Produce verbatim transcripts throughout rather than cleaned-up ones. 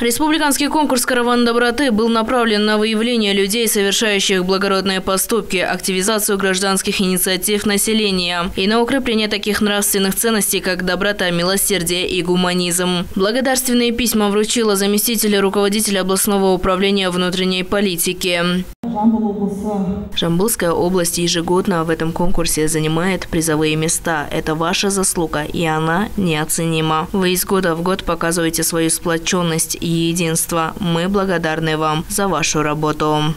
Республиканский конкурс «Караван доброты» был направлен на выявление людей, совершающих благородные поступки, активизацию гражданских инициатив населения и на укрепление таких нравственных ценностей, как доброта, милосердие и гуманизм. Благодарственные письма вручила заместитель руководителя областного управления внутренней политики. Жамбылская область ежегодно в этом конкурсе занимает призовые места. Это ваша заслуга, и она неоценима. Вы из года в год показываете свою сплоченность и единство. Мы благодарны вам за вашу работу.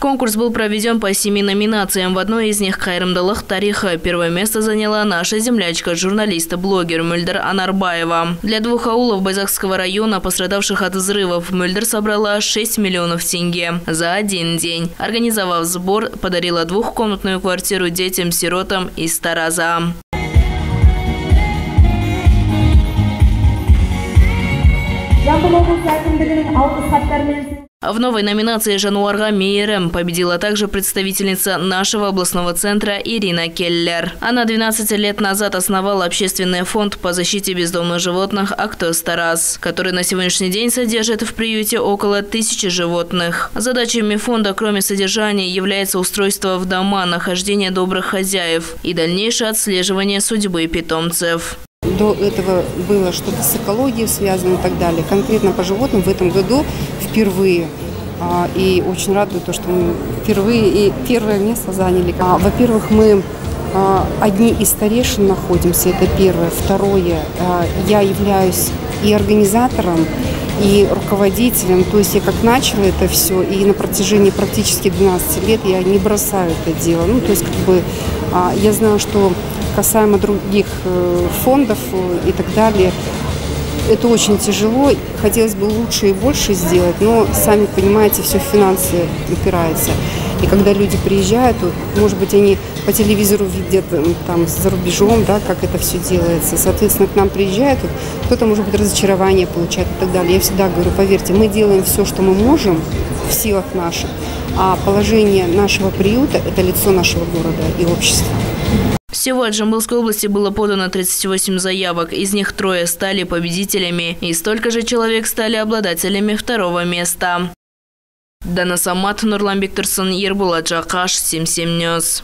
Конкурс был проведен по семи номинациям. В одной из них «Хайрамдалах Тариха» первое место заняла наша землячка, журналист-блогер Мюльдер Анарбаева. Для двух аулов Байзакского района, пострадавших от взрывов, Мюльдер собрала шесть миллионов тенге за один день. Организовав сбор, подарила двухкомнатную квартиру детям-сиротам из Тараза. В новой номинации «Жануарга Мейірім» победила также представительница нашего областного центра Ирина Келлер. Она двенадцать лет назад основала общественный фонд по защите бездомных животных «Акто Старас», который на сегодняшний день содержит в приюте около тысячи животных. Задачами фонда, кроме содержания, является устройство в дома, нахождение добрых хозяев и дальнейшее отслеживание судьбы питомцев. До этого было что-то с экологией связано и так далее. Конкретно по животным в этом году впервые. И очень радует то, что мы впервые и первое место заняли. Во-первых, мы одни из старейшин находимся, это первое. Второе, я являюсь и организатором, и руководителем. То есть я как начала это все, и на протяжении практически двенадцати лет я не бросаю это дело. Ну, то есть как бы я знаю, что... Касаемо других фондов и так далее, это очень тяжело. Хотелось бы лучше и больше сделать, но, сами понимаете, все в финансы упирается. И когда люди приезжают, может быть, они по телевизору видят там за рубежом, да, как это все делается. Соответственно, к нам приезжают, кто-то, может быть, разочарование получает и так далее. Я всегда говорю, поверьте, мы делаем все, что мы можем в силах наших, а положение нашего приюта – это лицо нашего города и общества. Всего от Жамбылской области было подано тридцать восемь заявок, из них трое стали победителями и столько же человек стали обладателями второго места. Данасамат Нурлан Викторсон, Ербула Джахаш, семь семь News.